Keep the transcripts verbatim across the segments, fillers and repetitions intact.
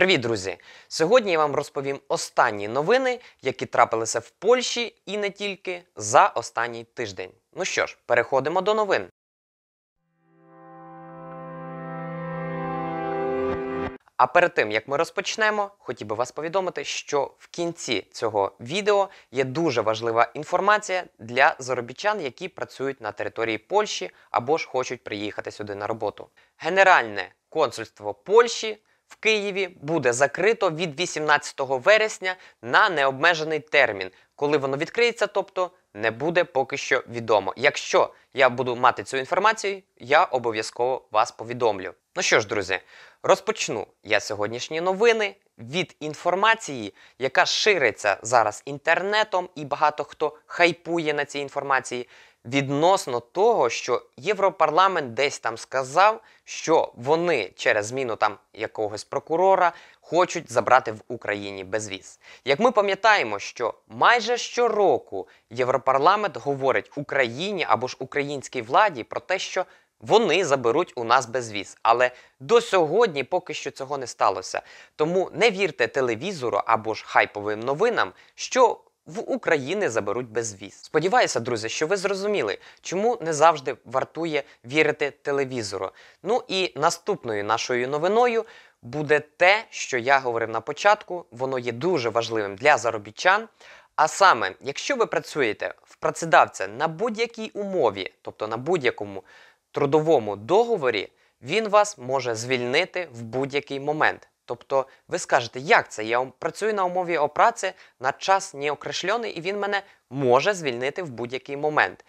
Привіт, друзі! Сьогодні я вам розповім останні новини, які трапилися в Польщі і не тільки за останній тиждень. Ну що ж, переходимо до новин. А перед тим, як ми розпочнемо, хотів би вас повідомити, що в кінці цього відео є дуже важлива інформація для заробітчан, які працюють на території Польщі або ж хочуть приїхати сюди на роботу. Генеральне консульство Польщі в Києві буде закрито від вісімнадцятого вересня на необмежений термін. Коли воно відкриється, тобто, не буде поки що відомо. Якщо я буду мати цю інформацію, я обов'язково вас повідомлю. Ну що ж, друзі, розпочну я сьогоднішні новини від інформації, яка шириться зараз інтернетом, і багато хто хайпує на цій інформації, відносно того, що Європарламент десь там сказав, що вони через зміну там якогось прокурора хочуть забрати в Україні безвіз. Як ми пам'ятаємо, що майже щороку Європарламент говорить Україні або ж українській владі про те, що вони заберуть у нас безвіз. Але до сьогодні поки що цього не сталося. Тому не вірте телевізору або ж хайповим новинам, що в Україні заберуть безвіз. Сподіваюся, друзі, що ви зрозуміли, чому не завжди вартує вірити телевізору. Ну і наступною нашою новиною буде те, що я говорив на початку, воно є дуже важливим для заробітчан. А саме, якщо ви працюєте в працедавця на будь-якій умові, тобто на будь-якому трудовому договорі, він вас може звільнити в будь-який момент. Тобто ви скажете, як це? Я працюю на умові о праці на час неокрешлений, і він мене може звільнити в будь-який момент.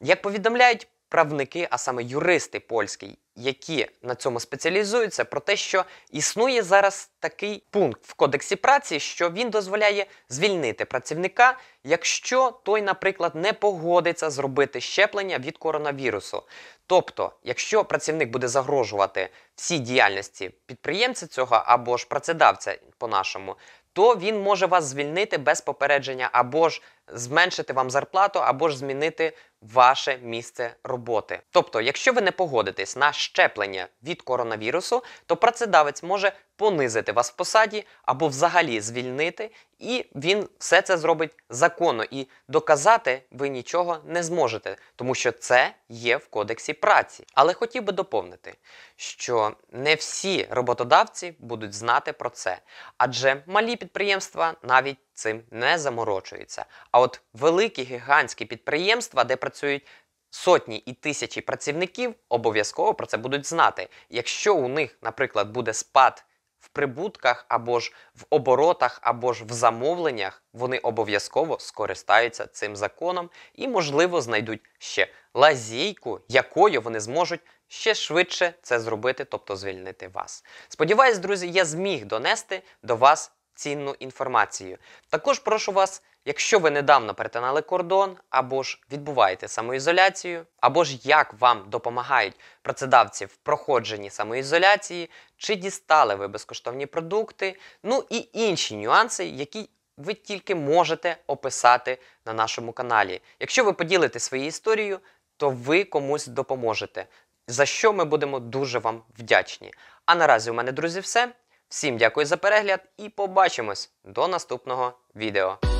Як повідомляють правники, а саме юристи польські, які на цьому спеціалізуються, про те, що існує зараз такий пункт в Кодексі праці, що він дозволяє звільнити працівника, якщо той, наприклад, не погодиться зробити щеплення від коронавірусу. Тобто, якщо працівник буде загрожувати всій діяльності підприємця цього або ж працедавця по-нашому, то він може вас звільнити без попередження, або ж зменшити вам зарплату, або ж змінити ваше місце роботи. Тобто, якщо ви не погодитесь на щеплення від коронавірусу, то працедавець може понизити вас в посаді або взагалі звільнити, і він все це зробить законно, і доказати ви нічого не зможете, тому що це є в Кодексі праці. Але хотів би доповнити, що не всі роботодавці будуть знати про це, адже малі підприємства навіть цим не заморочуються. А от великі гігантські підприємства, де працюють сотні і тисячі працівників, обов'язково про це будуть знати. Якщо у них, наприклад, буде спад в прибутках, або ж в оборотах, або ж в замовленнях, вони обов'язково скористаються цим законом і, можливо, знайдуть ще лазійку, якою вони зможуть ще швидше це зробити, тобто звільнити вас. Сподіваюсь, друзі, я зміг донести до вас цінну інформацію. Також прошу вас, якщо ви недавно перетинали кордон, або ж відбуваєте самоізоляцію, або ж як вам допомагають працедавці в проходженні самоізоляції, чи дістали ви безкоштовні продукти, ну і інші нюанси, які ви тільки можете описати на нашому каналі. Якщо ви поділите свою історію, то ви комусь допоможете, за що ми будемо дуже вам вдячні. А наразі у мене, друзі, все. Всім дякую за перегляд і побачимось до наступного відео.